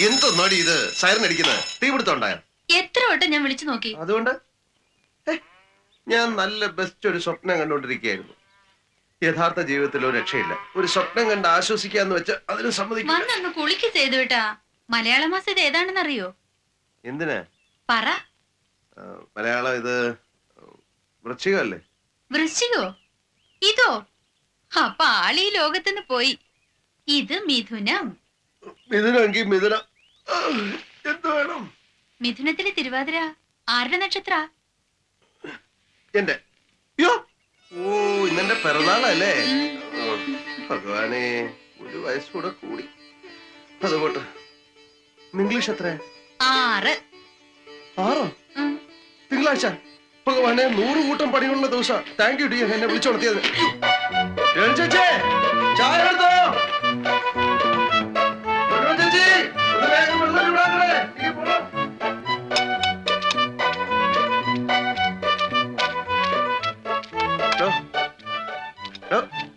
യഥാർത്ഥ ജീവിതത്തിൽ ഒരു രക്ഷയില്ല. ഒരു സ്വപ്നം കണ്ട് ആശ്വസിക്കാന്ന് വെച്ചാൽ അതിനെ സമ്മതിക്കില്ല. വന്നൊന്ന് കുളിക്ക് ചെയ്തുട്ടാ. മലയാള മാസം ഇത് ഏതാണെന്ന് അറിയോ? എന്തിനാ? പറ. മലയാളം ഇത് വൃശ്ചികല്ലേ? വൃശ്ചികോ? ഇതോ? അപ്പ ആളീ ലോകത്തിന് പോയി. ഇത് മിഥുനം. മിഥുനമെങ്കിൽ മിഥുനം എന്ത് വേണം? മിഥുനത്തിലെ തിരുവാതിര ആരുടെ നക്ഷത്ര? എന്റെ ഇന്നെ പിറന്നാളല്ലേ ഭഗവാനെ, ഒരു വയസ്സൂടെ കൂടി. അതുപോട്ടെ, ഇംഗ്ലീഷ് എത്ര? 6. 6 തിങ്കളാഴ്ച. ഭഗവാനെ, 100 കൂട്ടം പണിയുള്ള ദിവസം. താങ്ക് യു ഡിയർ, എന്നെ വിളിച്ചുണർത്തിയത്.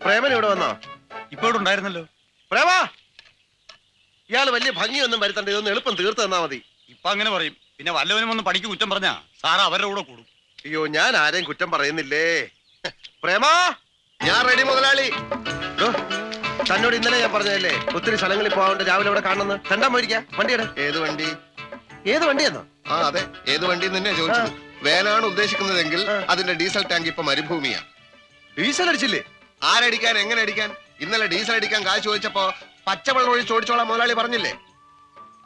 പ്രേമൻ ഇവിടെ വന്നോ? ഇപ്പൊ ഇവിടെ ഉണ്ടായിരുന്നല്ലോ. പ്രേമ, ഇയാള് വലിയ ഭംഗിയൊന്നും വരുത്തണ്ട, ഇതൊന്നും എളുപ്പം തീർത്ത് തന്നാ മതി. ഇപ്പൊ അങ്ങനെ പറയും. പിന്നെ വല്ലവനും ഒന്ന് പണിക്ക് കുറ്റം പറഞ്ഞാ സാറ അവരുടെ കൂടെ കൂടും. അയ്യോ, ഞാൻ ആരെയും കുറ്റം പറയുന്നില്ലേ. പ്രേമ, ഞാൻ റെഡി മുതലാളി. തന്നോട് ഇന്നലെ ഞാൻ പറഞ്ഞതല്ലേ, ഒത്തിരി സ്ഥലങ്ങളിൽ പോകാണ്ട് രാവിലെ ഇവിടെ കാണുന്നത് കണ്ടാ പോയിരിക്കാ. വണ്ടിയുടെ ഏത് വണ്ടി? ഏത് വണ്ടിയെന്നോ? ആ അതെ, ഏത് വണ്ടി തന്നെ ചോദിച്ചത്. വേനാണ് ഉദ്ദേശിക്കുന്നതെങ്കിൽ അതിന്റെ ഡീസൽ ടാങ്ക് ഇപ്പൊ മരുഭൂമിയാ. ഡീസൽ അടിച്ചില്ലേ? ആരടിക്കാൻ? എങ്ങനെ അടിക്കാൻ? ഇന്നലെ ഡീസൽ അടിക്കാൻ കാശ് ചോദിച്ചപ്പോ പച്ചവെള്ളം ഒഴിച്ച് ഓടിച്ചോളാം മുതലാളി പറഞ്ഞില്ലേ.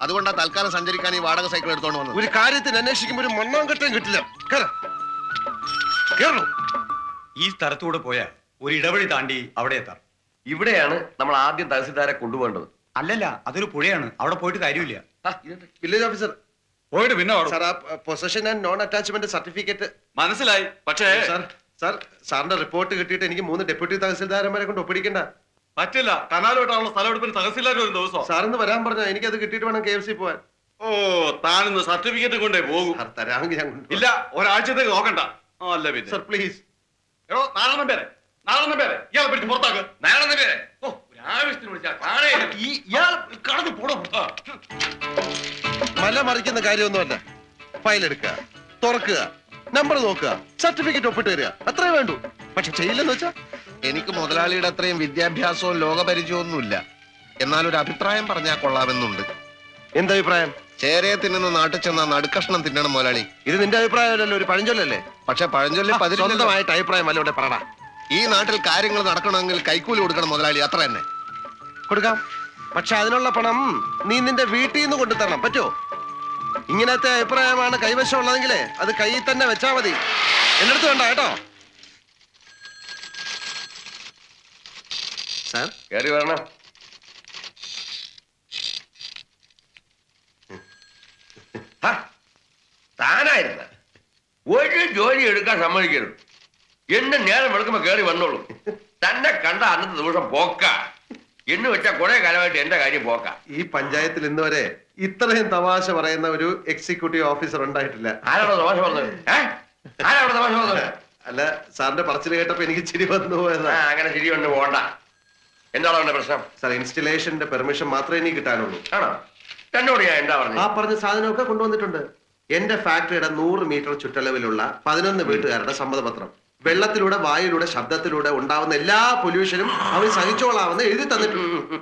അതുകൊണ്ടാ തൽക്കാലം സഞ്ചരിക്കാൻ ഈ വാടക സൈക്കിൾ എടുത്തോണ്ട് വന്നത്. ഒരു കാര്യത്തിന് അന്വേഷിക്കുമ്പോൾ ഒരു മണ്ണാങ്കട്ടം കിട്ടില്ല. ഈ സ്ഥലത്തൂടെ പോയാ ഒരു ഇടവഴി താണ്ടി അവിടെ എത്താം. ഇവിടെയാണ് നമ്മൾ ആദ്യം തഹസിൽദാരെ കൊണ്ടുപോകേണ്ടത്. അല്ലല്ല, അതൊരു പുഴയാണ്, അവിടെ പോയിട്ട് കാര്യമില്ല. വില്ലേജ് ഓഫീസർ പോയിട്ട് പിന്നെ possession and non attachment certificate മനസ്സിലായി. പക്ഷേ സാർ, സാറിന്റെ റിപ്പോർട്ട് കിട്ടിയിട്ട് എനിക്ക് 3 ഡെപ്യൂട്ടി തഹസിൽദാരന്മാരെ കൊണ്ട് ഒപ്പിടിക്കണ്ട. പറ്റില്ല, കനാലോട്ടാണുള്ള സ്ഥലം എടുപ്പിന് തഹസിൽദാർ ഒരു ദിവസം. സാറിന്ന് വരാൻ പറഞ്ഞാ എനിക്കത് കിട്ടിയിട്ട് വേണം KFC പോവാൻ. ഓ, താനിന്ന് സർട്ടിഫിക്കറ്റ് കൊണ്ടേ പോകും. ഇല്ല, ഒരാഴ്ചത്തേക്ക് നോക്കണ്ട. അല്ല പിന്നെ സാർ പ്ലീസ്. എടോ നാരായണൻപേരെ, നാരായണൻപേരെ, ഇയാളെ പിടിച്ച് പുറത്താക്ക്. നാരായണൻപേരെ, ഓ ഒരു ആവശ്യത്തിന് വിളിച്ചാ കാണേ. ഇയാൾ കടന്ന് പോടോ. മല മറിക്കുന്ന കാര്യമൊന്നുമല്ല. ഫയൽ എടുക്കുക, തുറക്കുക, നമ്പർ നോക്കുക, സർട്ടിഫിക്കറ്റ് ഒപ്പിട്ട് തരിക, അത്രേ വേണ്ടു. പക്ഷെ ചെയ്യില്ലെന്ന് വെച്ചാ എനിക്ക് മുതലാളിയുടെ അത്രയും വിദ്യാഭ്യാസവും ലോകപരിചയമൊന്നുമില്ല. എന്നാലൊരു അഭിപ്രായം പറഞ്ഞാൽ കൊള്ളാമെന്നുണ്ട്. എന്തഭിപ്രായം? ചേരയെ തിന്നുന്ന നാട്ടിൽ ചെന്നാ നടുക്കഷ്ണം തിന്നണം മുതലാളി. ഇത് നിന്റെ അഭിപ്രായമല്ലല്ലോ, ഒരു പഴഞ്ചൊല്ലല്ലേ. പക്ഷെ പഴഞ്ചൊല്ലി പതിരുമായിട്ട് അഭിപ്രായമല്ല ഇവിടെ പറടാ. ഈ നാട്ടിൽ കാര്യങ്ങൾ നടക്കണമെങ്കിൽ കൈക്കൂലി കൊടുക്കണം മുതലാളി, അത്ര തന്നെ. കൊടുക്കാം, പക്ഷെ അതിനുള്ള പണം നീ നിന്റെ വീട്ടിൽ നിന്ന് കൊണ്ടു തരണം. പറ്റുമോ? ഇങ്ങനത്തെ അഭിപ്രായമാണ് കൈവശം ഉള്ളതെങ്കിലേ അത് കയ്യിൽ തന്നെ വെച്ചാ മതി. എന്നെടുത്ത് വേണ്ട കേട്ടോ. സാർ കയറി വരണം. താനായിരുന്ന ഒരു ജോലി എടുക്കാൻ സമ്മതിക്കരുത്. എന്നെ നേരം എടുക്കുമ്പോ കയറി വന്നോളൂ. തന്നെ കണ്ട അന്നത്തെ ദിവസം പോക്ക എന്ന് വെച്ചാൽ കുറെ കാലമായിട്ട് എന്റെ കാര്യം പോക്ക. ഈ പഞ്ചായത്തിൽ ഇന്ന് വരെ ഇത്രയും തമാശ പറയുന്ന ഒരു എക്സിക്യൂട്ടീവ് ഓഫീസർ ഉണ്ടായിട്ടില്ല. ആരാണോ തമാശ പറഞ്ഞത്? ആരാണോ തമാശ പറഞ്ഞത്? അല്ല, സാറിന്റെ പറച്ചിൽ കേട്ടപ്പോ എനിക്ക് ചിരി വന്നു പോയതാ. അങ്ങനെ ചിരി കൊണ്ട് പോകണ്ട. എന്താണോ പ്രശ്നം? സാർ, ഇൻസ്റ്റലേഷന്റെ പെർമിഷൻ മാത്രമേ എനിക്ക് കിട്ടാനുള്ളൂ. ആണോ? എന്നോട് ഞാൻ എന്താ പറഞ്ഞു? ആ പറഞ്ഞ സാധനമൊക്കെ കൊണ്ടുവന്നിട്ടുണ്ട്. എന്റെ ഫാക്ടറിയുടെ 100 മീറ്റർ ചുറ്റളവിലുള്ള 11 വീട്ടുകാരുടെ സമ്മതപത്രം. വെള്ളത്തിലൂടെ, വായുവിലൂടെ, ശബ്ദത്തിലൂടെ ഉണ്ടാവുന്ന എല്ലാ പൊല്യൂഷനും അവർ സഹിച്ചോളാമെന്ന് എഴുതി തന്നിട്ടുണ്ട്.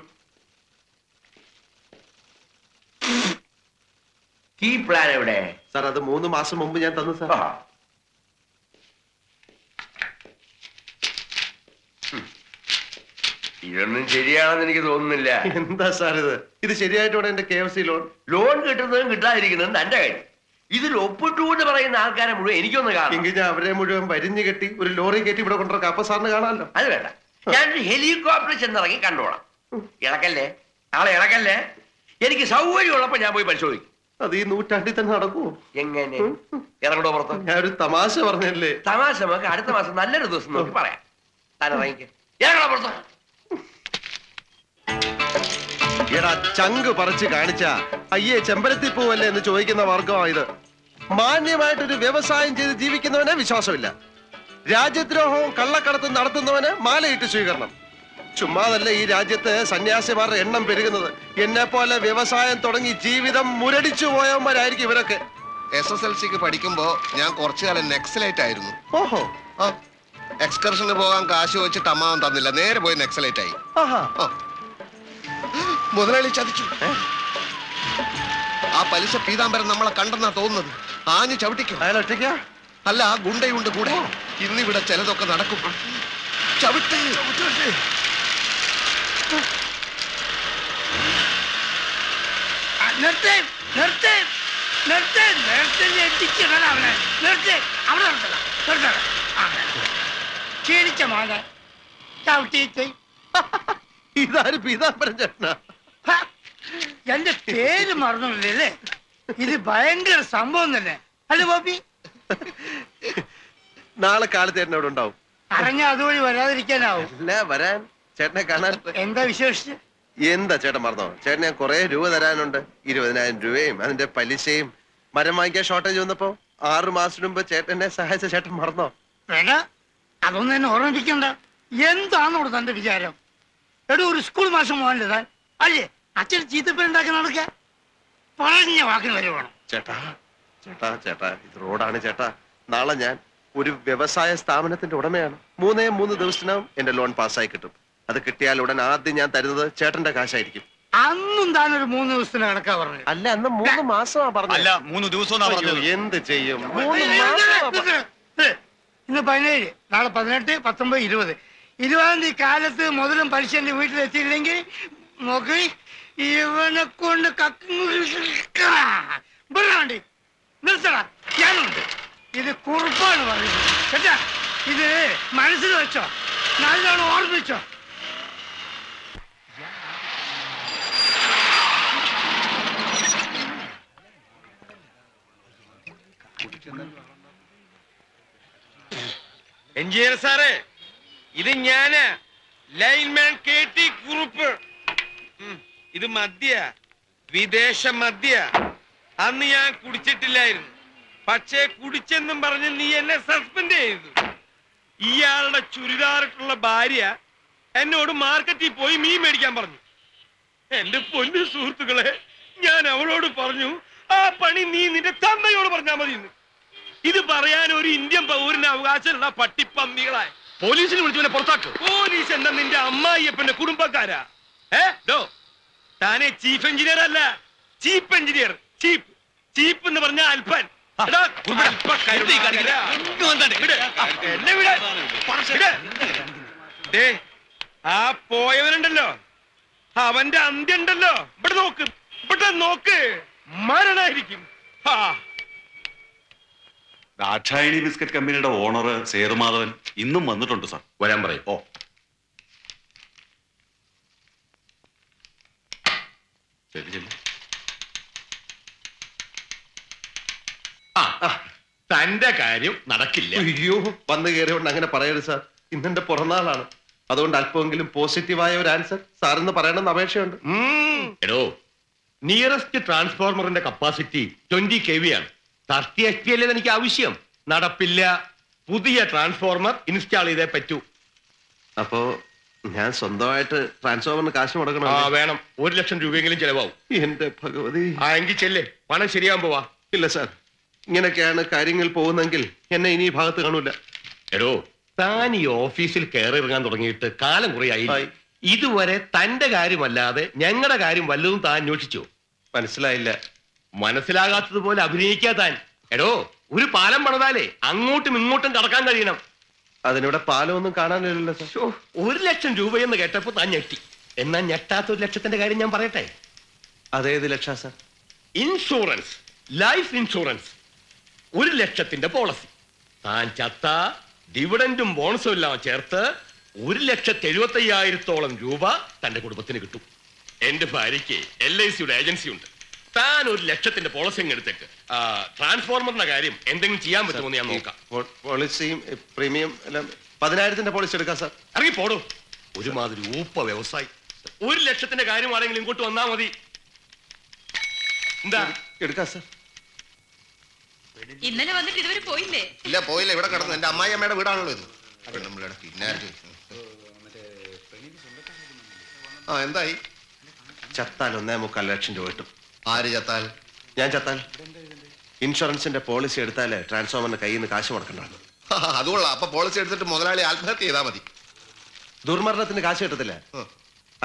ഈ പ്ലാൻ എവിടെ സാർ? അത് 3 മാസം മുമ്പ് ഞാൻ തന്നു സാർ. ഇതൊന്നും ശരിയാണെന്ന് എനിക്ക് തോന്നുന്നില്ല. എന്താ സാർ ഇത്? ഇത് ശരിയായിട്ടോടെ എന്റെ KFC ലോൺ കിട്ടുന്നതും കിട്ടാതിരിക്കുന്നതും തന്റെ കാര്യം. ഇതിൽ ഒപ്പിട്ടു എന്ന് പറയുന്ന ആൾക്കാരെ മുഴുവൻ എനിക്കൊന്ന് കാണാം. എങ്കിൽ ഞാൻ അവരെ മുഴുവൻ വരിഞ്ഞു കെട്ടി ഒരു ലോറി കയറ്റി ഇവിടെ കൊണ്ടുവരാം. അപ്പൊ സാറിന് കാണാമല്ലോ. അത് വേണ്ട, ഞാനൊരു ഹെലികോപ്റ്ററിൽ ചെന്നിറങ്ങി കണ്ടോളാം. ഇളക്കല്ലേ ആളെ, ഇളക്കല്ലേ. എനിക്ക് സൗകര്യമുള്ളപ്പോ ഞാൻ പോയി പരിശോധിക്കും. അത് ഈ നൂറ്റാണ്ടിൽ തന്നെ നടക്കൂ. എങ്ങനെ ഇറങ്ങടോ പുറത്ത്? ഞാൻ ഒരു തമാശ പറഞ്ഞല്ലേ. തമാശ നമുക്ക് അടുത്ത മാസം നല്ലൊരു ദിവസം നോക്കി പറയാം. തലറങ്ങിക്ക് ഇറങ്ങടോ പുറത്ത്. എടാ, ചങ്ക് പറിച്ച് കാണിച്ചാ അയ്യേ ചെമ്പരത്തി പൂവല്ലേ എന്ന് ചോദിക്കുന്ന വർഗമായത്. മാന്യമായിട്ടൊരു വ്യവസായം ചെയ്ത് ജീവിക്കുന്നവനെ വിശ്വാസമില്ല. രാജ്യദ്രോഹവും കള്ളക്കടത്തും നടത്തുന്നവന് മാലയിട്ട് സ്വീകരണം. ചുമ്മാതല്ല ഈ രാജ്യത്തെ സന്യാസിമാരുടെ എണ്ണം പെരുകുന്നത്. എന്നെപ്പോലെ വ്യവസായം തുടങ്ങി ജീവിതം മുരടിച്ചു പോയവന്മാരായിരിക്കും ഇവരൊക്കെ. SSLCക്ക് പഠിക്കുമ്പോൾ ഞാൻ കുറച്ചു കാലം നക്സലൈറ്റ് ആയിരുന്നു. ഓഹോ. എക്സ്കർഷന് പോകാൻ കാശ് വെച്ചിട്ട് അമ്മാവൻ തന്നില്ല, നേരെ പോയി നക്സലൈറ്റ് ആയി. മുതലാളി ചതിച്ചു. ആ പലിശ പീതാംബരൻ നമ്മളെ കണ്ടെന്നാ തോന്നുന്നത്. ആഞ്ഞു ചവിട്ടിക്കും. അല്ല, ആ ഗുണ്ടയുണ്ട് കൂടെ. ഇന്നിവിടെ ചിലതൊക്കെ നടക്കും. ചവിട്ടി ഇതാരും പീതാംബരൻ ചേട്ടനാ? എന്റെ പേര് മറന്നില്ലേ? ഇത് ഭയങ്കര സംഭവം തന്നെ അല്ലേ ബോബി? നാളെ കാലത്തേട്ടൻ അവിടെ ഉണ്ടാവും. അറിഞ്ഞ അതുവഴി വരാതിരിക്കാനാവും. വരാൻ ചേട്ടനെ കാണാൻ. എന്താ വിശേഷിച്ച്? എന്താ ചേട്ടൻ മറന്നോ? ചേട്ടൻ ഞാൻ കുറെ രൂപ തരാനുണ്ട്. 20,000 രൂപയും അതിന്റെ പലിശയും. മരം വാങ്ങിക്കാൻ ഷോർട്ടേജ് വന്നപ്പോ 6 മാസം മുമ്പ് ചേട്ടനെ സഹായിച്ച ചേട്ടൻ മറന്നോ? വേണ്ട, അതൊന്നും എന്നെ ഓർമ്മിപ്പിക്കണ്ട. എന്താണോട് തന്റെ വിചാരം? എടോ, ഒരു സ്കൂൾ മാസം പോകാൻ അല്ലേ അച്ഛൻ ചീത്തപ്പേരുണ്ടാക്കി നടക്ക. പറഞ്ഞ വാക്കിന് വരുവാണോ? ചേട്ടാ ചേട്ടാ ചേട്ടാ, ഇത് റോഡാണ് ചേട്ടാ. നാളെ ഞാൻ ഒരു വ്യവസായ സ്ഥാപനത്തിന്റെ ഉടമയാണ്. 3 ദിവസത്തിനകം എന്റെ ലോൺ പാസ്സായി കിട്ടും. അത് കിട്ടിയാൽ ഉടൻ ആദ്യം ഞാൻ തരുന്നത് ചേട്ടന്റെ കാശായിരിക്കും. അന്നും താൻ ഒരു 3 ദിവസത്തിന് കണക്കാ പറഞ്ഞു? അല്ല, അന്ന് 3 മാസമാ പറഞ്ഞു. എന്ത് ചെയ്യും? ഇന്ന് 17, നാളെ 18, 19, 20. 20-ാം തീയതി കാലത്ത് മുതലും പലിശന്റെ വീട്ടിലെത്തിയില്ലെങ്കിൽ നോക്കി ഇവനെ കൊണ്ട് കക്കണ്ടി നിർത്തടാ. ഞാനുണ്ട്. ഇത് കുറുപ്പാണ് പറയുന്നത് കേട്ടാ. ഇത് മനസ്സിൽ വെച്ചോ, നല്ലോണം ഓർമ്മിച്ചോ. എഞ്ചിനീയർ സാറേ, ഇത് ഞാന് ലൈൻമാൻ KT കുറുപ്പ്. ഇത് മദ്യ, വിദേശ മദ്യ. അന്ന് ഞാൻ കുടിച്ചിട്ടില്ലായിരുന്നു. പക്ഷേ കുടിച്ചെന്നും പറഞ്ഞ് നീ എന്നെ സസ്പെൻഡ് ചെയ്തു. ഇയാളുടെ ചുരിദാറിട്ടുള്ള ഭാര്യ എന്നോട് മാർക്കറ്റിൽ പോയി മീൻ മേടിക്കാൻ പറഞ്ഞു. എന്റെ പൊന്നു സുഹൃത്തുക്കളെ, ഞാൻ അവളോട് പറഞ്ഞു, ആ പണി നീ നിന്റെ തന്തയോട് പറഞ്ഞാൽ മതി. ഇത് പറയാൻ ഒരു ഇന്ത്യൻ പൗരന് അവകാശമുള്ള പട്ടിപ്പന്നികളായ പോലീസിന് വിളിച്ചവനെ പുറത്താക്കും. പോലീസ് എന്താ നിന്റെ അമ്മായിയപ്പന്റെ കുടുംബക്കാരാ? താനെ ചീഫ് എഞ്ചിനീയർ അല്ല, ചീഫ് എഞ്ചിനീയർ. ചീഫ് ചീഫ് എന്ന് പറഞ്ഞ അൽപ്പൻ. ആ പോയവനുണ്ടല്ലോ, അവന്റെ അന്ത്യണ്ടല്ലോ. ഇവിടെ നോക്ക് മരണായിരിക്കും. ദാക്ഷായണി ബിസ്ക്കറ്റ് കമ്പനിയുടെ ഓണർ സേതുമാധവൻ ഇന്നും വന്നിട്ടുണ്ട് സാർ. വരാൻ പറയും. ഓ, തന്റെ കാര്യം നടക്കില്ല. അയ്യോ, വന്നു കയറിയോണ്ട് അങ്ങനെ പറയരുത് സാർ. ഇന്നെന്റെ പുറന്നാളാണ്. അതുകൊണ്ട് അല്പമെങ്കിലും പോസിറ്റീവായ ഒരു ആൻസർ സാറിന്ന് പറയണമെന്ന് അപേക്ഷയുണ്ട്. എടോ, നിയറസ്റ്റ് ട്രാൻസ്ഫോർമറിന്റെ കപ്പാസിറ്റി 20 kV ആണ്. 30 HP എനിക്ക് ആവശ്യം. നടപ്പില്ല. പുതിയ ട്രാൻസ്ഫോർമർ ഇൻസ്റ്റാൾ ചെയ്തേ പറ്റൂ. അപ്പോ ഞാൻ സ്വന്തമായിട്ട് ട്രാൻസ്ഫോമറിന് കാശ് മുടക്കണം? വേണം. 1 ലക്ഷം രൂപയെങ്കിലും ചെലവാകും. എന്റെ ഭഗവതി. എങ്കിൽ ചെല്ലേ, പണം ശരിയാകുമ്പോ വാ. ഇല്ല സാർ, ഇങ്ങനെയൊക്കെയാണ് കാര്യങ്ങൾ പോകുന്നെങ്കിൽ എന്നെ ഇനി ഈ ഭാഗത്ത് കാണൂല. എടോ, താൻ ഈ ഓഫീസിൽ കയറി ഇറങ്ങാൻ തുടങ്ങിയിട്ട് കാലം കുറയായി. ഇതുവരെ തന്റെ കാര്യമല്ലാതെ ഞങ്ങളുടെ കാര്യം വല്ലതും താൻ അന്വേഷിച്ചു? മനസ്സിലായില്ല. മനസ്സിലാകാത്തതുപോലെ അഭിനയിക്കാ താൻ. എടോ, ഒരു പാലം പണിതാലേ അങ്ങോട്ടും ഇങ്ങോട്ടും കടക്കാൻ കഴിയണം. അതിനിവിടെ പാലമൊന്നും കാണാനില്ലല്ലോ സാർ. 1 ലക്ഷം രൂപയെന്ന് കേട്ടപ്പോ താൻ ഞെട്ടി. എന്നാൽ ഞെട്ടാത്ത 1 ലക്ഷത്തിന്റെ കാര്യം ഞാൻ പറയട്ടെ. അതേത് ലക്ഷാ സാർ? Insurance, life insurance. 1 ലക്ഷത്തിന്റെ പോളിസി. താൻ ചത്ത ഡിവിഡൻറ്റും ബോണസും എല്ലാം ചേർത്ത് 1,75,000 രൂപ തന്റെ കുടുംബത്തിന് കിട്ടും. എന്റെ ഭാര്യയ്ക്ക് LICയുടെ ഏജൻസി ഉണ്ട്. താൻ 1 ലക്ഷത്തിന്റെ പോളിസി എടുത്തേക്ക്. ട്രാൻസ്ഫോർമറിന്റെ കാര്യം എന്തെങ്കിലും ചെയ്യാൻ പറ്റുമെന്ന് ഞാൻ നോക്കാം. പോളിസിയും പ്രീമിയം എല്ലാം 10,000ന്റെ പോളിസി എടുക്കാം സാർ. ഇറങ്ങി പോടോ, ഒരുമാതിരി ഊപ്പ വ്യവസായി. 1 ലക്ഷത്തിന്റെ കാര്യം ആരെങ്കിലും ഇങ്ങോട്ട് വന്നാ മതി. എന്താ എടുക്കാം സാർ? ഇന്നലെ വന്നിട്ട് ഇതുവരെ പോയില്ലേ? ഇല്ല, പോയില്ല. ഇവിടെ കിടന്നു. എന്റെ അമ്മായിയമ്മയുടെ വീടാണല്ലോ ഇത്. പിന്നെ ഇൻഷുറൻസിന്റെ പോളിസി എടുത്താലേ ട്രാൻസ്ഫോമറിന് കയ്യിൽ നിന്ന് കാശ് മുടക്കണ്ടാണ്. അതുകൊള്ളാം. അപ്പൊ പോളിസി എടുത്തിട്ട് മുതലാളി ആത്മഹത്യ ചെയ്താൽ മതി. ദുർമരണത്തിന് കാശ് കിട്ടത്തില്ല.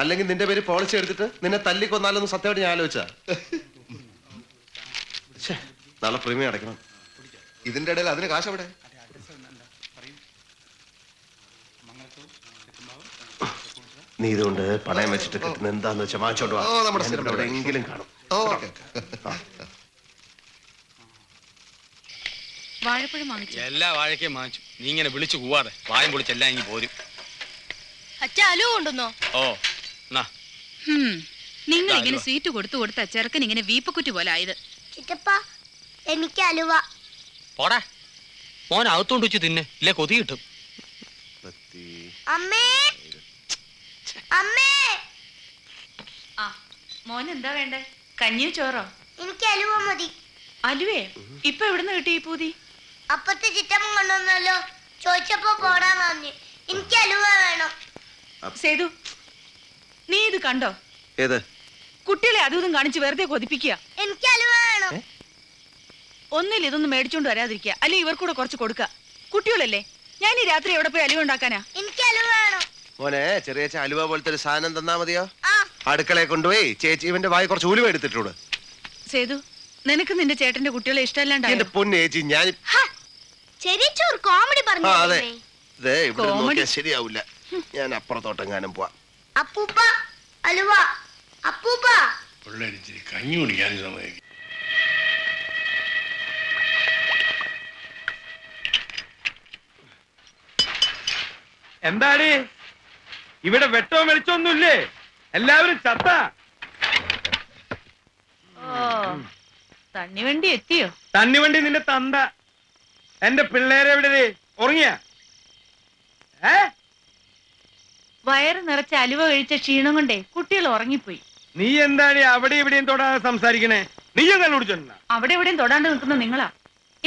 അല്ലെങ്കിൽ നിന്റെ പേര് പോളിസി എടുത്തിട്ട് നിന്നെ തല്ലിക്കൊന്നാലൊന്നും സത്യമായിട്ട് ഞാൻ ആലോചിച്ചാ. നാളെ പ്രീമിയം അടയ്ക്കണം. ഇതിന്റെ ഇടയിൽ അതിന് കാശ് എവിടെ? നീ ഇതുകൊണ്ട് പണയം വെച്ചിട്ട് കിട്ടുന്ന എന്താന്ന് വെച്ചാൽ വാങ്ങിച്ചോണ്ട് എവിടെയെങ്കിലും കാണും. എല്ലാ വാഴക്കും വാങ്ങിച്ചു. നീ ഇങ്ങനെ വിളിച്ചു പോവാതെ വായം പൊളിച്ചെല്ലാം ഇനി പോരും. നിങ്ങൾ ഇങ്ങനെ സ്വീറ്റ് കൊടുത്തു കൊടുത്ത ചെറുക്കൻ ഇങ്ങനെ വീപ്പക്കുറ്റി പോലെ ആയത്. എനിക്ക് അലുവ പോടാ. മോൻ അകത്തോണ്ട് വെച്ച് തിന്നെ, ഇല്ലേ കൊതി കിട്ടും. മോൻ എന്താ വേണ്ടേ? കഞ്ഞിയോ ചോറോ? എനിക്ക് അലുവ മതി. അലുവേ ഇപ്പൊ എവിടുന്ന് കിട്ടി ഈ പൂതി? അപ്പത്തെ ചിറ്റമ്മ കൊണ്ടുവന്നല്ലോ, ചോദിച്ചപ്പോ പോടാൻ പറഞ്ഞു. എനിക്ക് അലുവ വേണം. സേതു നീ ഇത് കണ്ടോ? ഏത്? കുട്ടികളെ അതും കാണിച്ച് വെറുതെ കൊതിപ്പിക്കുക. എനിക്ക് അലുവ വേണം. ഒന്നിൽ ഇതൊന്നും മേടിച്ചോണ്ട് വരാതിരിക്കുക, അല്ലെ ഇവർക്കൂടെ കുറച്ച് കൊടുക്കുക. കുട്ടികളല്ലേ, ഞാൻ ഈ രാത്രി എവിടെ പോയി അലുവ ഉണ്ടാക്കാനാ? എനിക്ക് അലുവ വേണം. മോനെ ചെറിയ അലുവ പോലത്തെ ഒരു സാധനം തന്നാ മതിയോ? അടുക്കളയെ കൊണ്ടുപോയി ചേച്ചി ഇവന്റെ വായി കുറച്ച് ഉലുവ എടുത്തിട്ടുണ്ട്. സേതു നിനക്ക് നിന്റെ ചേട്ടന്റെ കുട്ടികളെ ഇഷ്ടമല്ലാണ്ടായി. പൊന്നു ചേച്ചി ഞാൻ ശരിയാവില്ല. ഞാൻ അപ്പുറത്തോട്ടെങ്ങാനും പോവാ. അപ്പൂപ്പ അലുവ. അപ്പൂപ്പ കഞ്ഞി കുടിക്കാൻ സമയം. എന്താടി ഇവിടെ വെട്ടോ വെളിച്ചൊന്നുമില്ലേ? എല്ലാവരും ചത്ത. തണ്ണിവണ്ടി എത്തിയോ? തണ്ണിവണ്ടി നിന്റെ തന്ത. എന്റെ പിള്ളേരെവിടെ? ഉറങ്ങിയ? വയറ് നിറച്ച അലുവ കഴിച്ച ക്ഷീണം കൊണ്ടേ കുട്ടികൾ ഉറങ്ങിപ്പോയി. നീ എന്താണ് അവിടെ എവിടെയും തൊടാതെ സംസാരിക്കണേ? നീ എന്താ അവിടെ എവിടെയും തൊടാണ്ട് നിൽക്കുന്ന നിങ്ങളാ?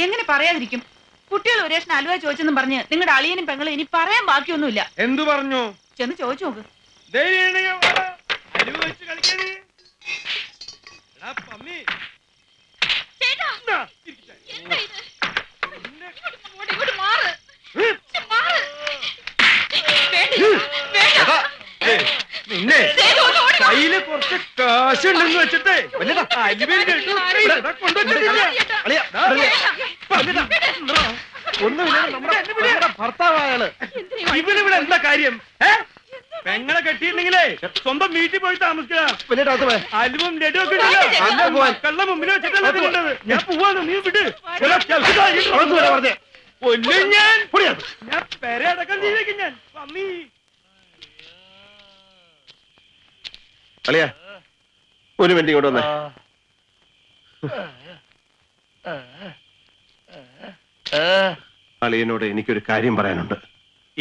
എങ്ങനെ പറയാതിരിക്കും? കുട്ടികൾ ഒരേ അലുവ ചോദിച്ചെന്ന് പറഞ്ഞ് നിങ്ങളുടെ അളിയനും പെങ്ങളും ഇനി പറയാൻ ബാക്കിയൊന്നുമില്ല. എന്തു പറഞ്ഞു? ചെന്ന് ചോദിച്ചു നോക്ക്. പിന്നെ കയ്യില് കുറച്ച് കാശുണ്ടെന്ന് വെച്ചിട്ടേ ഒന്നുമില്ല. നമ്മുടെ ഭർത്താവാണ് ഇവനിവിടെ എന്താ കാര്യം? പെങ്ങളെ കെട്ടിയില്ലെങ്കിലേ സ്വന്തം വീട്ടിൽ പോയി താമസിക്കാം. അലുവും ലഡുവൊക്കെ മക്കളുടെ മുമ്പിൽ വെച്ചിട്ടല്ലേ ഞാൻ പോവാന്ന്. നീ വിട്ട് കൊല്ലും. ഞാൻ പെരയടക്കം ജീവിക്കും. ഞാൻ പമ്മി ഒരു മിനിറ്റ് ഇങ്ങോട്ട് വന്നേ. അളിയനോട് എനിക്കൊരു കാര്യം പറയാനുണ്ട്.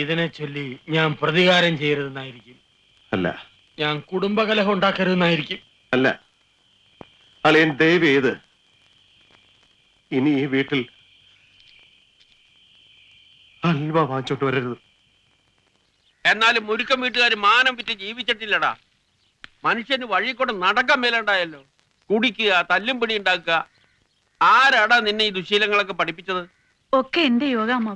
ഇതിനെ ചൊല്ലി ഞാൻ പ്രതികാരം ചെയ്യരുതെന്നായിരിക്കും. അല്ല, ഞാൻ കുടുംബകലഹം ഉണ്ടാക്കരുതെന്നായിരിക്കും. അല്ല അളിയൻ, ദയവ് ചെയ്ത് ഇനി ഈ വീട്ടിൽ അൽവ വാങ്ങിച്ചോട്ട് വരരുത്. എന്നാലും മുരുക്കം വീട്ടുകാർ മാനം വിറ്റ് ജീവിച്ചിട്ടില്ലടാ. മനുഷ്യന് വഴിക്കൂടെ നടക്കാൻ മേലുണ്ടായല്ലോ. കുടിക്കുക, തല്ലും പിടി ഉണ്ടാക്കുക. ആരാടാ നിന്നെ ഈ ദുശീലങ്ങളൊക്കെ പഠിപ്പിച്ചത്? ഒക്കെ എന്റെ യോഗ അമ്മ.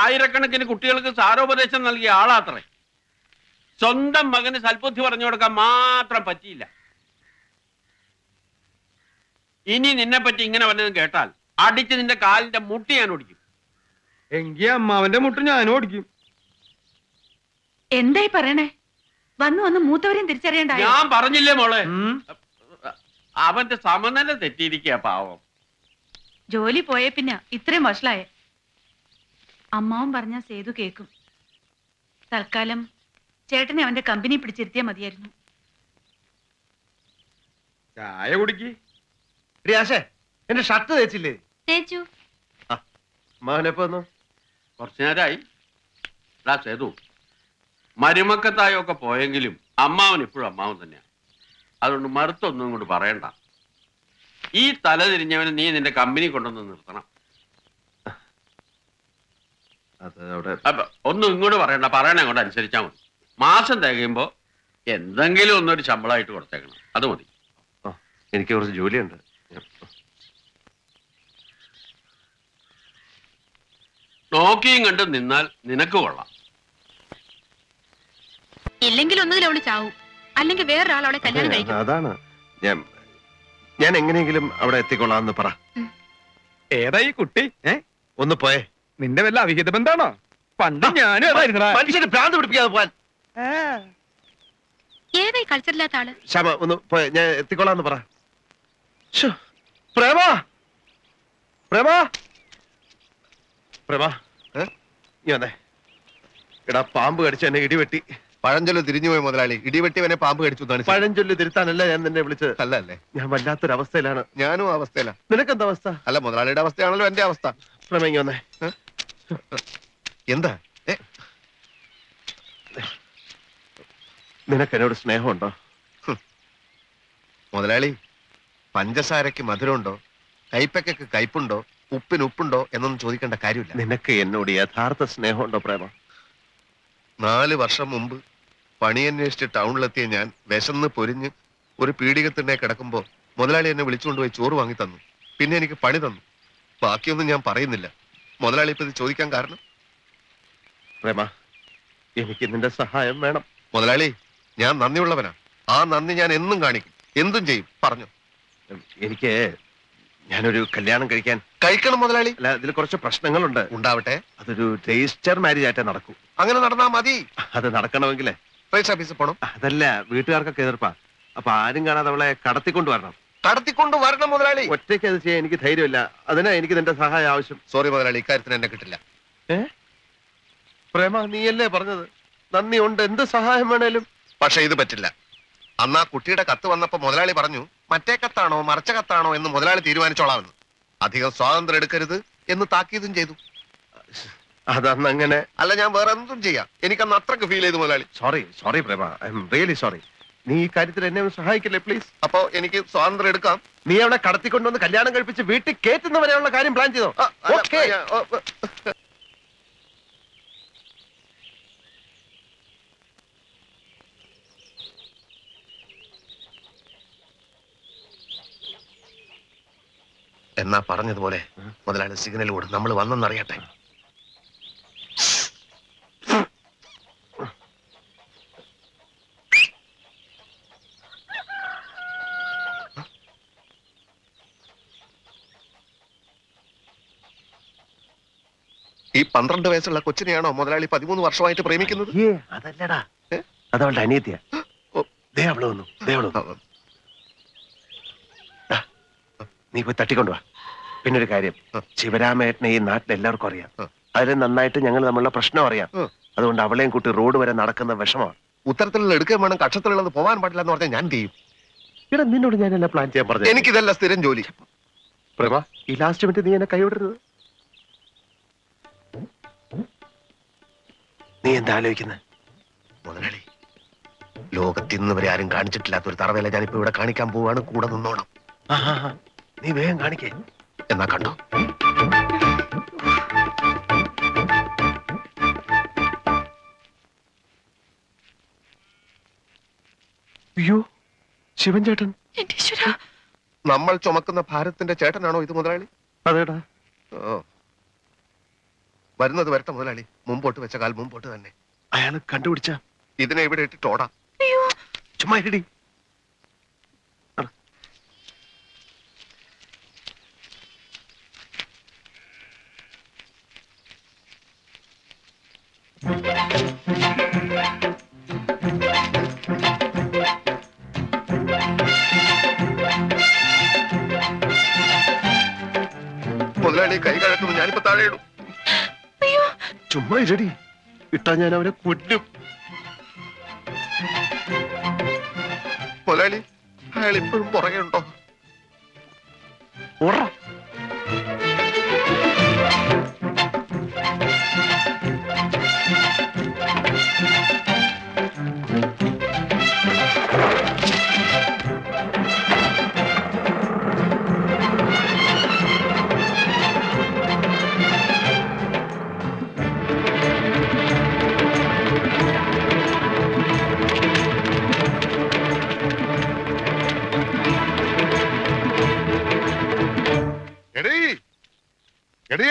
ആയിരക്കണക്കിന് കുട്ടികൾക്ക് സാരോപദേശം നൽകിയ ആളാത്രേ. സ്വന്തം മകന് സൽബുദ്ധി പറഞ്ഞു കൊടുക്കാൻ മാത്രം പറ്റിയില്ല. ഇനി നിന്നെ പറ്റി ഇങ്ങനെ വല്ലതും കേട്ടാൽ അടിച്ച് നിന്റെ കാലിന്റെ മുട്ടി ഞാൻ ഓടിക്കും. എങ്കിൽ അമ്മാവന്റെ മുട്ടി ഞാൻ ഓടിക്കും. എന്തായി പറയണേ? വന്നു വന്ന് മൂത്തവരെയും തിരിച്ചറിയണ്ട. ഞാൻ പറഞ്ഞില്ലേ മോളെ, അവന്റെ സമനില തെറ്റിയിരിക്കുക പാവം. ജോലി പോയ പിന്നെ ഇത്രയും വഷളായ. അമ്മാവൻ പറഞ്ഞ സേതു കേക്കും. തൽക്കാലം ചേട്ടനെ അവന്റെ കമ്പനി പിടിച്ചിരുത്തിയാ മതിയായിരുന്നു. ചായ കുടിക്ക്. എന്റെ ഷർട്ട് തേച്ചില്ലേ? തേച്ചു. കുറച്ചു നേരമായി. സേതു മരുമക്കത്തായൊക്കെ പോയെങ്കിലും അമ്മാവൻ ഇപ്പോഴും അമ്മാവൻ തന്നെയാണ്. അതുകൊണ്ട് മറുത്തൊന്നും ഇങ്ങോട്ട് പറയണ്ട. ഈ തല തിരിഞ്ഞവന് നീ നിന്റെ കമ്പനി കൊണ്ടുവന്ന് നിർത്തണം. जोलियुंड नोकियम कंड इടിവെട്ടി പഴഞ്ചൊല്ല് തിരിഞ്ഞുപോയ മുതലാളി ഇടിവെട്ടിവനെ പാമ്പ് കടിച്ചു എന്നാണ് പഴഞ്ചൊല്ല് തിരുത്താനല്ല ഞാൻ നിന്നെ വിളിച്ചത് അല്ലല്ലേ ഞാൻ വല്ലാത്തൊരു അവസ്ഥയിലാണ് ഞാനും അവസ്ഥയിലാണ് നിനക്കെന്താ അവസ്ഥ അല്ല മുതലാളിയുടെ അവസ്ഥയാണല്ലോ എൻ്റെ അവസ്ഥ പ്രമേങ്ങി വന്നേ എന്താ നിനക്കെന്നോട് സ്നേഹമുണ്ടോ മുതലാളി പഞ്ചസാരയ്ക്ക് മധുരമുണ്ടോ കൈപ്പക്കയ്ക്ക് കൈപ്പുണ്ടോ ഉപ്പിന് ഉപ്പുണ്ടോ എന്നൊന്നും ചോദിക്കേണ്ട കാര്യമില്ല നിനക്ക് എന്നോട് യഥാർത്ഥ സ്നേഹമുണ്ടോ പ്രേമ നാല് വർഷം മുമ്പ് പണിയന്വേഷിച്ച് ടൗണിലെത്തിയ ഞാൻ വിശന്ന് പൊരിഞ്ഞ് ഒരു പീടികത്തിനെ കിടക്കുമ്പോൾ മുതലാളി എന്നെ വിളിച്ചുകൊണ്ടുപോയി ചോറ് വാങ്ങി തന്നു പിന്നെ എനിക്ക് പണി തന്നു ബാക്കിയൊന്നും ഞാൻ പറയുന്നില്ല മുതലാളി ഇപ്പം ഇത് ചോദിക്കാൻ കാരണം പ്രേമ എനിക്ക് നിന്റെ സഹായം വേണം മുതലാളി ഞാൻ നന്ദിയുള്ളവനാ ആ നന്ദി ഞാൻ എന്നും കാണിക്കും എന്തും ചെയ്യും പറഞ്ഞു എനിക്ക് ഞാനൊരു കല്യാണം കഴിക്കാൻ കഴിക്കണം മുതലാളി അല്ല ഇതിൽ കുറച്ച് പ്രശ്നങ്ങളുണ്ട് ഉണ്ടാവട്ടെ അതൊരു രജിസ്റ്റർ മാരേജ് ആയിട്ട് നടക്കും അങ്ങനെ നടന്നാൽ മതി അത് നടക്കണമെങ്കിൽ പോലീസ് ഓഫീസിൽ പോണം അതല്ല വീട്ടുകാർക്കൊക്കെ എതിർപ്പാ അപ്പൊ ആരും കാണാതെ അവളെ കടത്തിക്കൊണ്ട് വരണം മുതലാളി ഒറ്റയ്ക്ക് അത് ചെയ്യാൻ എനിക്ക് ധൈര്യമില്ല അതിനാ എനിക്ക് നിന്റെ സഹായം ആവശ്യം സോറി മുതലാളി ഇക്കാര്യത്തിന് എന്നെ കിട്ടില്ല പ്രേമ നീയല്ലേ പറഞ്ഞത് നന്ദി ഉണ്ട് എന്ത് സഹായം വേണേലും പക്ഷെ ഇത് പറ്റില്ല അന്നാ കുട്ടിയുടെ കത്ത് വന്നപ്പോ മുതലാളി പറഞ്ഞു മറ്റേ കത്താണോ മറച്ച കത്താണോ എന്ന് മുതലാളി തീരുമാനിച്ചോളാമെന്ന് അധികം സ്വാതന്ത്ര്യം എടുക്കരുത് എന്ന് താക്കീതും ചെയ്തു അതന്ന് അങ്ങനെ അല്ല ഞാൻ വേറെ എന്തും ചെയ്യാം എനിക്കന്ന് അത്രക്ക് ഫീൽ ചെയ്തു മുതലാളി sorry Prema I M really sorry നീ ഈ കാര്യത്തിൽ എന്നെ ഒന്ന് സഹായിക്കില്ലേ പ്ലീസ് അപ്പോ എനിക്ക് സ്വാതന്ത്ര്യം എടുക്കാം നീ അവിടെ കടത്തിക്കൊണ്ടുവന്ന് കല്യാണം കഴിപ്പിച്ച് വീട്ടിൽ കയറ്റുന്നവരെയുള്ള കാര്യം പ്ലാൻ ചെയ്തോ ഓക്കേ എന്നാ പറഞ്ഞതുപോലെ മുതലാളി സിഗ്നൽ കൊടു നമ്മൾ വന്നെന്നറിയട്ടെ ഈ 12 വയസ്സുള്ള കൊച്ചിനെയാണോ മുതലാളി 13 വർഷമായിട്ട് പ്രേമിക്കുന്നത് അതല്ലടാ അതവളുടെ അനിയത്തിയാ നീ പോയി തട്ടിക്കൊണ്ടുവാ പിന്നൊരു കാര്യം ശിവരാമേട്ടനെ ഈ നാട്ടിൽ എല്ലാവർക്കും അറിയാം അതിൽ നന്നായിട്ട് ഞങ്ങൾ നമ്മളുടെ പ്രശ്നം അറിയാം അതുകൊണ്ട് അവളെയും കൂട്ടി റോഡ് വരെ നടക്കുന്ന വിഷമമാണ് ഉത്തരത്തിലുള്ള എടുക്കുകയും വേണം കക്ഷത്തിലുള്ളത് പോകാൻ പാടില്ല എന്ന് പറഞ്ഞാൽ ഞാൻ ചെയ്യും ഇവിടെ നിന്നോട് ഞാൻ എല്ലാം പ്ലാൻ ചെയ്യാൻ പറഞ്ഞു എനിക്കിതല്ല സ്ഥിരം ജോലി പ്രേമ ഈ ലാസ്റ്റ് മിനിറ്റ് നീ എന്നെ കൈവിടരുത് നീ എന്താ ആലോചിക്കുന്നത് മുതലാളി ലോകത്തിന്നുവരെ ആരും കാണിച്ചിട്ടില്ലാത്ത ഒരു തറവേല ഞാനിപ്പോ ഇവിടെ കാണിക്കാൻ പോവാണ് കൂടെ നിന്നോണം നീ വേഗം കാണിക്കേ എന്നാ കണ്ടോ അയ്യോ ശിവൻ ചേട്ടൻ നമ്മൾ ചുമക്കുന്ന ഭാരത്തിന്റെ ചേട്ടനാണോ ഇത് മുതലാളി അതേടാ വരുന്നത് വരട്ടെ മുതലാളി മുമ്പോട്ട് വെച്ച കാൽ മുമ്പോട്ട് തന്നെ അയാൾ കണ്ടുപിടിച്ച ഇതിനെ ഇവിടെ ഇട്ടിട്ട് ഓടാം ചുമ്മാ ഇടി ചുമ്മാ ഇരടി ഇട്ടാ ഞാൻ അവനെ കൊല്ലും മുതലാളി അയാൾ ഇപ്പോഴും പുറകെ ഉണ്ടോ ो निोड़े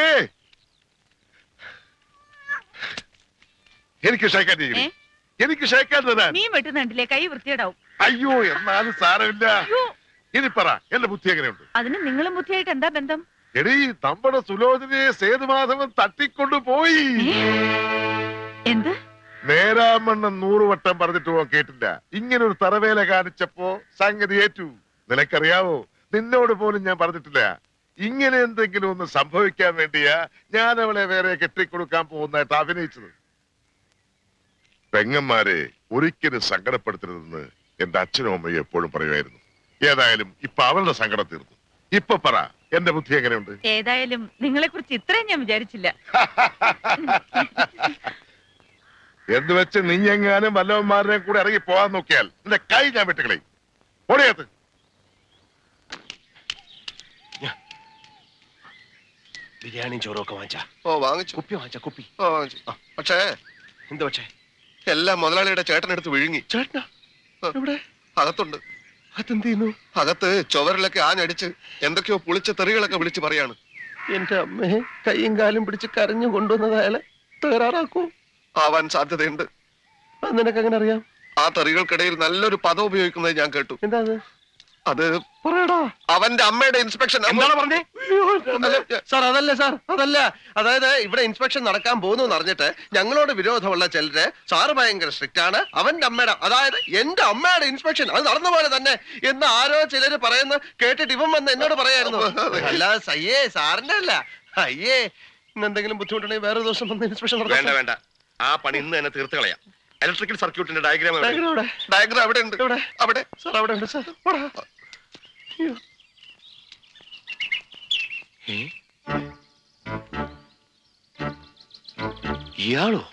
ഇങ്ങനെ എന്തെങ്കിലും ഒന്ന് സംഭവിക്കാൻ വേണ്ടിയാ ഞാൻ അവളെ വേറെ കെട്ടി കൊടുക്കാൻ പോകുന്നതായിട്ട് അഭിനയിച്ചത്. പെങ്ങന്മാരെ ഒരിക്കലും സങ്കടപ്പെടുത്തരുതെന്ന് എൻ്റെ അച്ഛനും അമ്മയും എപ്പോഴും പറയുമായിരുന്നു. ഏതായാലും ഇപ്പോ അവളുടെ സങ്കടം തീർന്നു. ഇപ്പോ പറ എൻ്റെ ബുദ്ധി എങ്ങനെയുണ്ട്? ഏതായാലും നിങ്ങളെക്കുറിച്ച് ഇത്രയും ഞാൻ വിചാരിച്ചില്ല. എന്തു വെച്ച് നീ എങ്ങാനും വല്ലവന്മാരുടെ കൂടെ ഇറങ്ങി പോകാൻ നോക്കിയാൽ നിന്റെ കൈ ഞാൻ വെട്ടുകളയും. ഓടിയത് बिरयानी चोरों का वांचा ओ वांगच कुप्पी वांचा कुप्पी ओ अच्छा इंदु अच्छा எல்லா ಮೊದಲಾಳಿಯட ചേട്ടൻ എടുത്ത് വിഴുങ്ങി ചേട്ടനാ ഇവിടെ അകത്തുണ്ട് അതെന്തിനു അകത്ത് ചവറിലൊക്കെ ആഞ്ഞടിച്ച് എന്തൊക്കെയോ പുളിച്ച തെറികളൊക്കെ വിളിച്ചു പറയാണ് എൻ്റെ അമ്മേ കൈയും കാലും പിടിച്ച് കരഞ്ഞു കൊണ്ടുവന്നതായല തകരാറാക്കൂ അവൻ സാധ്യതയുണ്ട് അന്നെനക്ക് എങ്ങനെ അറിയാം ആ തെറികൾക്കിടയിൽ നല്ലൊരു പദം ഉപയോഗിക്കുന്നത് ഞാൻ കേട്ടു എന്താ അത് ഞങ്ങളോട് വിരോധമുള്ള ചിലര് സാറ് ഭയങ്കര സ്ട്രിക്റ്റ് ആണ് അവന്റെ അമ്മയുടെ അതായത് എന്റെ അമ്മയുടെ ഇൻസ്പെക്ഷൻ അത് നടന്ന പോലെ തന്നെ എന്ന് ആരോ ചിലര് പറയുന്ന കേട്ടിട്ട് ഇവൻ വന്ന് എന്നോട് പറയായിരുന്നു അല്ല സയ്യേ സാറിന്റെ അല്ല അയ്യേ ഇന്നെന്തെങ്കിലും ബുദ്ധിമുട്ടുണ്ടെങ്കിൽ വേറെ ദിവസം വന്ന് ഇൻസ്പെക്ഷൻ വേണ്ട വേണ്ട ആ പണി ഇന്ന് തന്നെ തീർത്ത് കളയാം ഇലക്ട്രിക്കൽ സർക്യൂട്ടിന്റെ ഡയഗ്രാം അവിടെ ഉണ്ട് അവിടെ സർ അവിടെ ഉണ്ട് സർ ഇയാളോ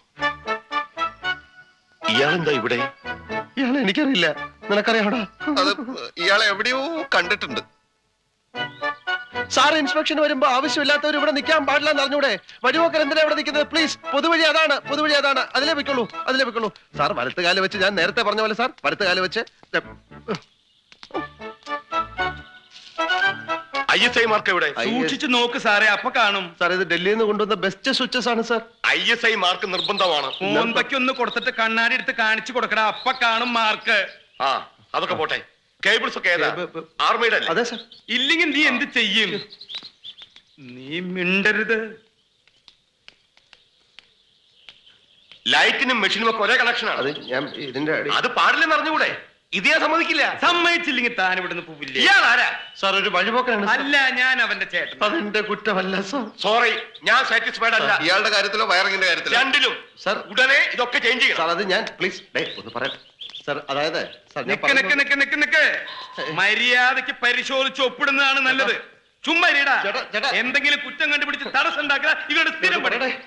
ഇയാളെന്താ ഇവിടെ ഇയാളെ എനിക്കറിയില്ല നിനക്കറിയാമോടാ അത് ഇയാളെ എവിടെയോ കണ്ടിട്ടുണ്ട് സാർ ഇൻസ്പെക്ഷൻ വരുമ്പോ ആവശ്യമില്ലാത്തവർ ഇവിടെ നിൽക്കാൻ പാടില്ല എന്നറിഞ്ഞൂടെ വഴിവോക്കർ എന്തിനാ ഇവിടെ നിൽക്കുന്നത് പ്ലീസ് പൊതുവഴി അതാണ് അതിലേ വെക്കുള്ളൂ സാർ വലത്തുകാല് വെച്ച് ഞാൻ നേരത്തെ പറഞ്ഞ പോലെ സാർ വലത്തുകാല് വെച്ച് നോക്ക് സാറേ അപ്പൊ കാണും സാർ ഇത് ഡൽഹിയിൽ നിന്ന് കൊണ്ടുവന്ന ബെസ്റ്റ് സ്വിച്ചസ് ആണ് സാർ ISI മാർക്ക് നിർബന്ധമാണ് ഒന്ന് കൊടുത്തിട്ട് കണ്ണാടി എടുത്ത് കാണിച്ചു കൊടുക്കണം അപ്പൊ കാണും മാർക്ക് ആ അതൊക്കെ പോട്ടെ ഇല്ലെങ്കിൽ നീ എന്ത് ചെയ്യും നീ മിണ്ടരുത് ലൈറ്റിനും മെഷീനും ഒക്കെ ഒരേ കണക്ഷനാണ് അത് പാടില്ലെന്ന് അറിഞ്ഞുകൂടെ ഇത് ഞാൻ സമ്മതിക്കില്ല സമ്മതിച്ചില്ലെങ്കിൽ താൻ ഇവിടുന്ന് പോവില്ല ഇയാളാരാ സാർ ഒരു വഴിപോക്കാണ് അല്ല ഞാൻ അവന്റെ ചേട്ടൻ അതെന്റെ കുറ്റമല്ല സാർ സോറി ഞാൻ സാറ്റിസ്ഫൈഡ് അല്ല ഇയാളുടെ കാര്യത്തിലോ വയറിങ്ങിന്റെ കാര്യത്തിലോ രണ്ടിലും സാർ ഉടനെ ഇതൊക്കെ ചേഞ്ച് ചെയ്യണം സാർ അത് ഞാൻ പ്ലീസ് ഒന്ന് പറയാം മര്യാദക്ക് പരിശോധിച്ച് ഒപ്പിടുന്നതാണ് നല്ലത് ചുമ്മാ എന്തെങ്കിലും കുറ്റം കണ്ടുപിടിച്ച് തടസ്സം ഇവരുടെ സ്ഥിരം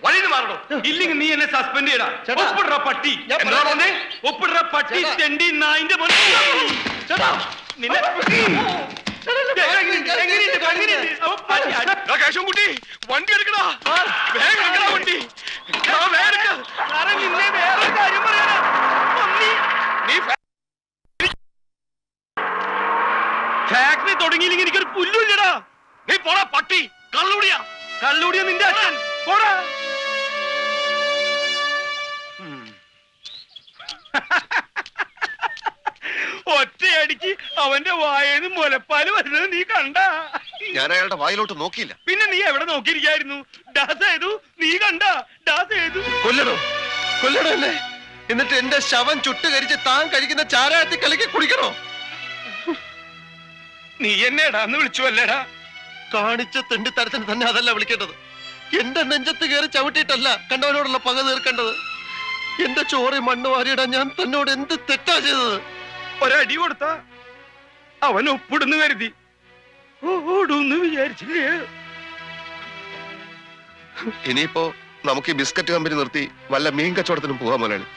വഴിന്ന് മാറണോ ഇല്ലെങ്കിൽ നീ എന്നെ സസ്പെൻഡ് ചെയ്യടാ പട്ടി ഒപ്പിട പട്ടി തെണ്ടി നായിന്റെ കുട്ടി വണ്ടി എടുക്കടാ വണ്ടി വേറെ കാര്യം പറയണ ഫാക്ടറി തുടങ്ങിയില്ലെങ്കിൽ എനിക്കൊരു പുല്ലുമില്ലടാ നീ പോടാ പട്ടി കള്ളൂടിയാ നിന്റെ അച്ഛൻ പോടാ ഒറ്റയടിക്ക് അവന്റെ വായന്ന് മുലപ്പാല് വരുന്നത് നീ കണ്ട ഞാൻ അയാളുടെ വായിലോട്ട് നോക്കിയില്ല പിന്നെ നീ എവിടെ നോക്കിയിരിക്കായിരുന്നു ഡാസ് ചെയ്തു നീ കണ്ട ഡാസ് ചെയ്തു കൊല്ലടോ അല്ലേ എന്നിട്ട് എന്റെ ശവം ചുട്ടുകരിച്ച് താൻ കഴിക്കുന്ന ചാരായത്തി കലക്കി കുടിക്കണോ നീ എന്നെടാ അന്ന് വിളിച്ചു അല്ലേടാ കാണിച്ച തെണ്ടി തരത്തിന് തന്നെ അതല്ല വിളിക്കേണ്ടത് എന്റെ നെഞ്ചത്ത് കയറി ചവിട്ടിയിട്ടല്ല കണ്ടവനോടുള്ള പക തീർക്കേണ്ടത് എന്റെ ചോറി മണ്ണ് വാരിയിടാൻ ഞാൻ തന്നോട് എന്ത് തെറ്റാ ചെയ്തത് ഒരടി കൊടുത്ത അവൻ ഒപ്പിടുന്നു കരുതി ഓടുന്നു വിചാരിച്ചില്ലേ ഇനിയിപ്പോ നമുക്ക് ഈ ബിസ്ക്കറ്റ് കമ്പനി നിർത്തി വല്ല മീൻ കച്ചവടത്തിനും പോകാൻ മുതലാളി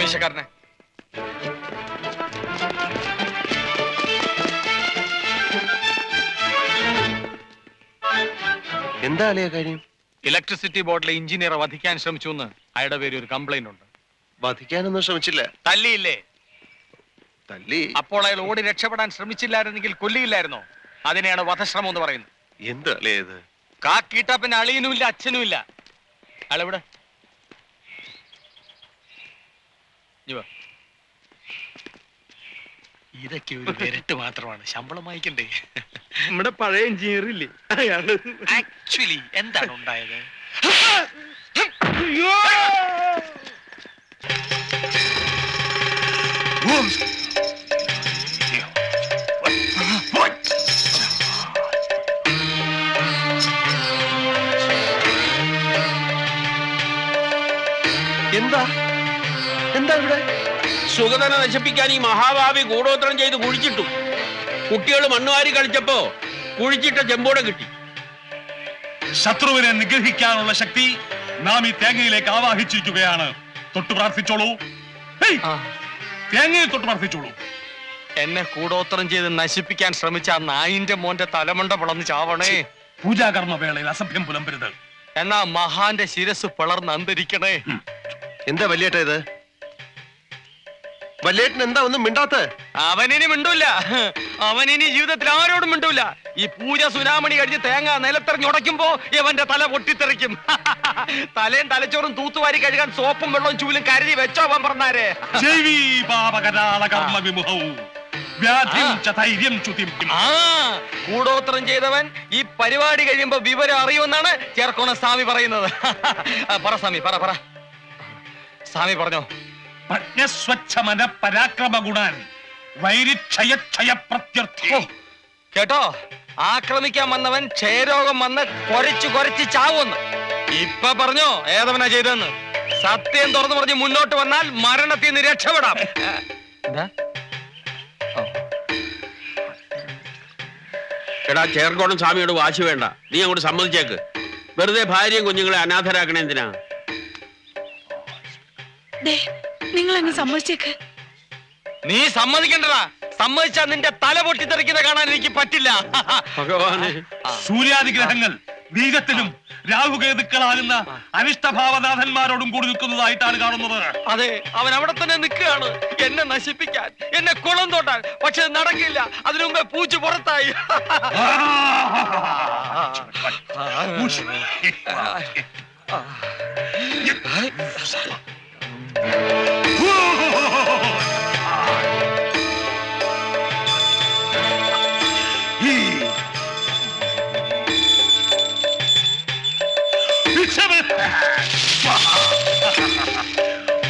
मीशकारे इलेक्ट्रिसिटी बोर्ड इंजीनियर वधिक्कान श्रमिच्चु അയാളുടെ പേര് ഒരു കംപ്ലൈന്റ് ഉണ്ട്. വധിക്കാനൊന്നും ശ്രമിച്ചില്ല, തല്ലിയില്ലേ? തല്ലി. അപ്പോൾ അയാൾ ഓടി രക്ഷപ്പെടാൻ ശ്രമിച്ചില്ലായിരുന്നെങ്കിൽ കൊല്ലിയില്ലായിരുന്നോ? അതിനെയാണ് വധശ്രമം എന്ന് പറയുന്നത്. എന്തല്ലേ ഇത്? കാക്കീട്ടാപ്പിന് അളിയനുമില്ല അച്ഛനുമില്ല. അയാളെവിടെ? ഇതൊക്കെ ഒരു വിരട്ട് മാത്രമാണ്, ശമ്പളം വാങ്ങിക്കണ്ടേ? നമ്മുടെ പഴയ എഞ്ചിനീയർ ഇല്ലേ അയാള്? ആക്ച്വലി എന്താണ് ഉണ്ടായത്? എന്താ എന്താ ഇവിടെ? സുഗതന നശിപ്പിക്കാൻ ഈ മഹാഭാവി ഗൂഢോത്രം ചെയ്ത് കുഴിച്ചിട്ടു. കുട്ടികൾ മണ്ണുവാരി കളിച്ചപ്പോ കുഴിച്ചിട്ട ചെമ്പോടെ കിട്ടി. ശത്രുവിനെ നിഗ്രഹിക്കാനുള്ള ശക്തി നാം ഈ തേങ്ങയിലേക്ക് ആവാഹിച്ചിരിക്കുകയാണ്. തൊട്ടു പ്രാർത്ഥിച്ചോളൂ, തേങ്ങയിൽ തൊട്ടു പ്രാർത്ഥിച്ചോളൂ. എന്നെ കൂടോത്രം ചെയ്ത് നശിപ്പിക്കാൻ ശ്രമിച്ച ആ നായിന്റെ മോന്റെ തലമുണ്ട പിളർന്ന് ചാവണേ. പൂജാകർമ്മ വേളയിൽ അസഭ്യം പുലമ്പരുത്. എന്നാ മഹാന്റെ ശിരസ് പിളർന്ന് അന്തരിക്കണേ. എന്താ വല്യേട്ട ഇത്? വല്യേട്ടൻ എന്താ ഒന്നും മിണ്ടാത്ത? അവനിനി മിണ്ടൂല, അവനിനി ജീവിതത്തിൽ ആരോടും മിണ്ടൂല. ഈ പൂജ സുനാമണി കഴിഞ്ഞ് തേങ്ങ നിലത്തെറിഞ്ഞുടയ്ക്കുമ്പോ ഇവന്റെ തല പൊട്ടിത്തെറിക്കും. തലയും തലച്ചോറും തൂത്തുവാരി കഴുകാൻ സോപ്പും വെള്ളവും ചൂലും കരുതി വെച്ചോ അവൻ പറഞ്ഞാരേ. കൂടോത്രം ചെയ്തവൻ ഈ പരിപാടി കഴിയുമ്പോ വിവരം അറിയുമെന്നാണ് ചേർക്കോണ സ്വാമി പറയുന്നത്. പറ സ്വാമി, പറ പറ സ്വാമി പറഞ്ഞോ. പ്രജ്ഞസ്വച്ഛമന പരാക്രമ ഗുണാൻ വൈരിക്ഷയക്ഷയപ്രത്യർത്ഥി. കേട്ടോ, ആക്രമിക്കാൻ വന്നവൻ ക്ഷയരോഗം വന്ന് കൊരച്ചു കൊരച്ച് ചാവുന്നു. ഇപ്പൊ പറഞ്ഞോ ഏതവനാ ചെയ്തെന്ന്? സത്യം തുറന്നു പറഞ്ഞ് മുന്നോട്ട് വന്നാൽ മരണത്തിൽ നിന്ന് രക്ഷപ്പെടാം. എടാ ചേർക്കോടും സ്വാമിയോട് വാശി വേണ്ട, നീ അങ്ങോട്ട് സമ്മതിച്ചേക്ക്. വെറുതെ ഭാര്യയും കുഞ്ഞുങ്ങളെ അനാഥരാക്കണേ എന്തിനാ? നിങ്ങളങ്ങ് സമ്മതിച്ചേക്ക്. നീ സമ്മതിക്കണ്ടടാ, സമ്മതിച്ചാ നിന്റെ തല പൊട്ടിത്തെറിക്കുന്ന കാണാൻ എനിക്ക് പറ്റില്ല. ഭഗവാനെ, സൂര്യാതിഗ്രഹങ്ങൾ വീരത്തിലും രാഹുകേതുക്കളാകുന്ന അനിഷ്ടഭാവനാഥന്മാരോടും കൂടി നിൽക്കുന്നതായിട്ടാണ് കാണുന്നത്. അതെ, അവൻ അവിടെ തന്നെ നിൽക്കുകയാണ് എന്നെ നശിപ്പിക്കാൻ, എന്നെ കുളം തോട്ടാൻ. പക്ഷെ നടക്കില്ല, അതിനു മുമ്പേ പൂച്ചു പുറത്തായി.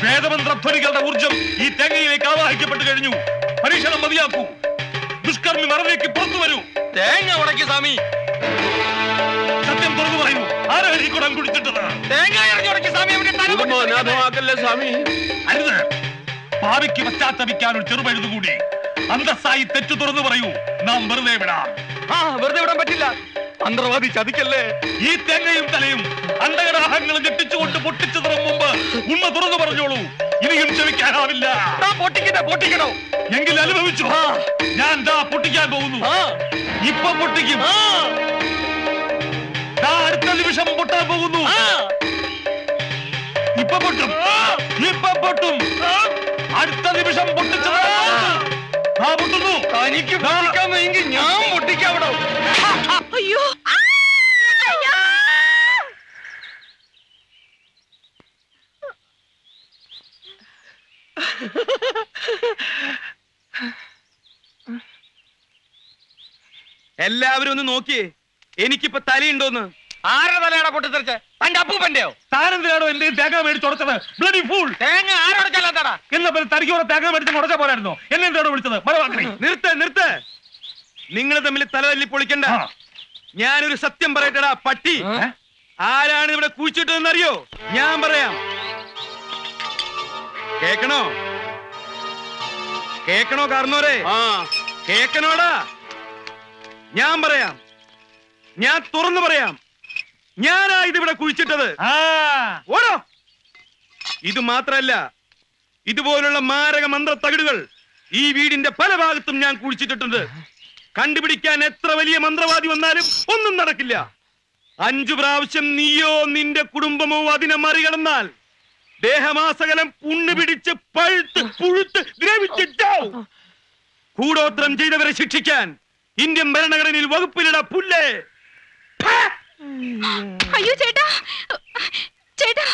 വേദമന്ത്രധ്വനികളുടെ ഊർജം ഈ തേങ്ങയിലേക്ക് ആവാഹിക്കപ്പെട്ടു കഴിഞ്ഞു. പരീക്ഷണം മതിയാക്കൂ, ദുഷ്കർമ്മി മറവിലേക്ക് പുറത്തു വരൂ. തേങ്ങ ഉടക്കി സ്വാമി, സത്യം തുറന്നു പറയൂ, ആരാണ് ഈ കുടം കുടിച്ചിട്ടത്? തേങ്ങ ഉടക്കി സ്വാമി, സ്വാമി അരുത്. ഭാവിക്ക് പശ്ചാത്തപിക്കാൻ ഒരു ചെറുപഴുതു കൂടി അന്തസ്സായി തെറ്റു തുറന്നു പറയൂ. നാം വെറുതെ വിടാം. വെറുതെ വിടാൻ പറ്റില്ല, അന്തർവാദി ചതിക്കല്ലേ. ഈ തേങ്ങയും തലയും അണ്ടകടാഹങ്ങളും ഞെട്ടിച്ചുകൊണ്ട് പൊട്ടിച്ചു തുറന്നു മുമ്പ് ഉമ്മ തുറന്നു പറഞ്ഞോളൂ. ഇനിയും ക്ഷമിക്കാനാവില്ല. പൊട്ടിക്കണോ എങ്കിൽ അനുഭവിച്ചു. ഞാൻ ദാ പൊട്ടിക്കാൻ പോകുന്നു. ഇപ്പൊ പൊട്ടിക്കും. അടുത്ത നിമിഷം പൊട്ടാൻ പോകുന്നു. ഇപ്പൊ പൊട്ടും, ഇപ്പൊ പൊട്ടും. അടുത്ത നിമിഷം പൊട്ടിച്ചു പൊട്ടുന്നു. തനിക്ക് പൊട്ടിക്കാമെങ്കിൽ ഞാൻ പൊട്ടിക്കാം. അയ്യോ, എല്ലാവരും ഒന്ന് നോക്കിയേ, എനിക്കിപ്പോ തലയുണ്ടോന്ന്. ആരുടെ തലയാണോ പൊട്ടിത്തെറിച്ച? തന്റെ അപ്പൂപ്പന്റെയോ? താരെന്തിനാണോ എന്റെ തേങ്ങ മേടിച്ച് ഉടച്ചത്? Bloody fool! തേങ്ങ ആരോടക്കല്ലാത്തടാ? എന്നാ പിന്നെ തരികോടെ തേങ്ങ മേടിച്ച് ഉടച്ച പോരായിരുന്നോ? എന്നെ എന്തോട് വിളിച്ചത്? നിർത്ത് നിർത്ത്, നിങ്ങൾ തമ്മിൽ തലവല്ലി പൊളിക്കണ്ട. ഞാനൊരു സത്യം പറയട്ടടാ പട്ടി. ആരാണ് ഇവിടെ കുഴിച്ചിട്ടതെന്നറിയോ? ഞാൻ പറയാം, കേക്കണോ? കേക്കണോ കാരണോരെ? കേക്കണോടാ? ഞാൻ പറയാം, ഞാൻ തുറന്നു പറയാം, ഞാനാ ഇതിവിടെ കുഴിച്ചിട്ടത്. ഓടോ! ഇത് മാത്രല്ല, ഇതുപോലുള്ള മാരക മന്ത്ര തകിടുകൾ ഈ വീടിന്റെ പല ഭാഗത്തും ഞാൻ കുഴിച്ചിട്ടിട്ടുണ്ട്. കണ്ടുപിടിക്കാൻ എത്ര വലിയ മന്ത്രവാദി വന്നാലും ഒന്നും നടക്കില്ല. 5 പ്രാവശ്യം നീയോ നിന്റെ കുടുംബമോ അതിനെ മറികടന്നാൽ ദേഹമാസകലം പുണ്ണ് പിടിച്ച് പഴുത്ത് പുഴുത്ത് ദ്രവിച്ചിട്ടാവും. കൂടോത്രം ചെയ്തവരെ ശിക്ഷിക്കാൻ ഇന്ത്യൻ ഭരണഘടനയിൽ വകുപ്പിലിട പുല്ലേ. അയ്യോ ചേട്ടാ ചേട്ടാ